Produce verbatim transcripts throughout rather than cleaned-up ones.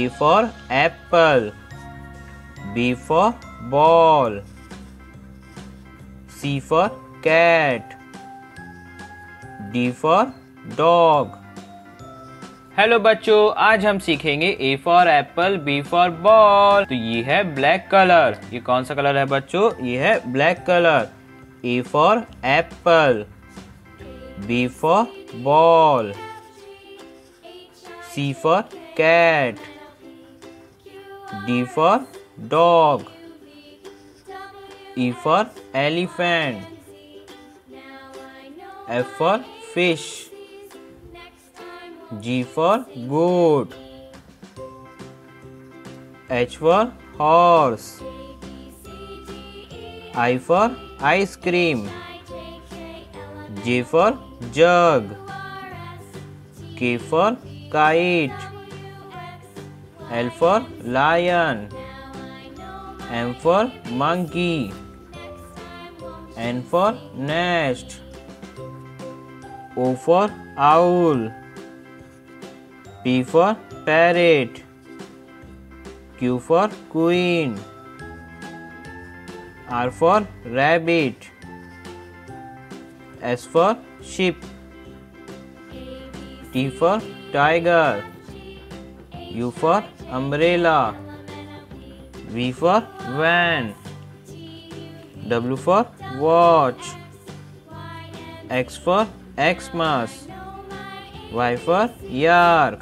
A for apple, B for ball, C for cat, D for dog. Hello बच्चों, आज हम सीखेंगे A for apple, B for ball. तो ये है ब्लैक कलर। ये कौन सा कलर है बच्चों? ये है black colour. A for apple, B for ball, C for cat, D for dog, E for elephant, F for fish, G for goat, H for horse, I for ice cream, J for jug, K for kite, L for lion, M for monkey, N for nest, O for owl, P for parrot, Q for queen, R for rabbit, S for sheep, T for tiger, U for umbrella, V for van, W for watch, X for Xmas, Y for yak,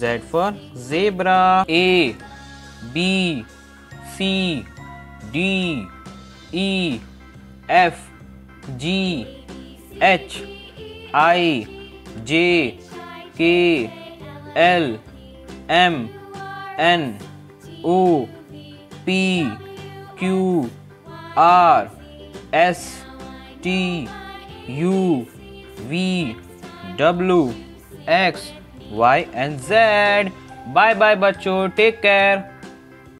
Z for zebra. A, B, C, D, E, F, G, H, I, J, K, L, M, N, O, P, Q, R, S, T, U, V, W, X, Y and Z. Bye bye बच्चों, take care.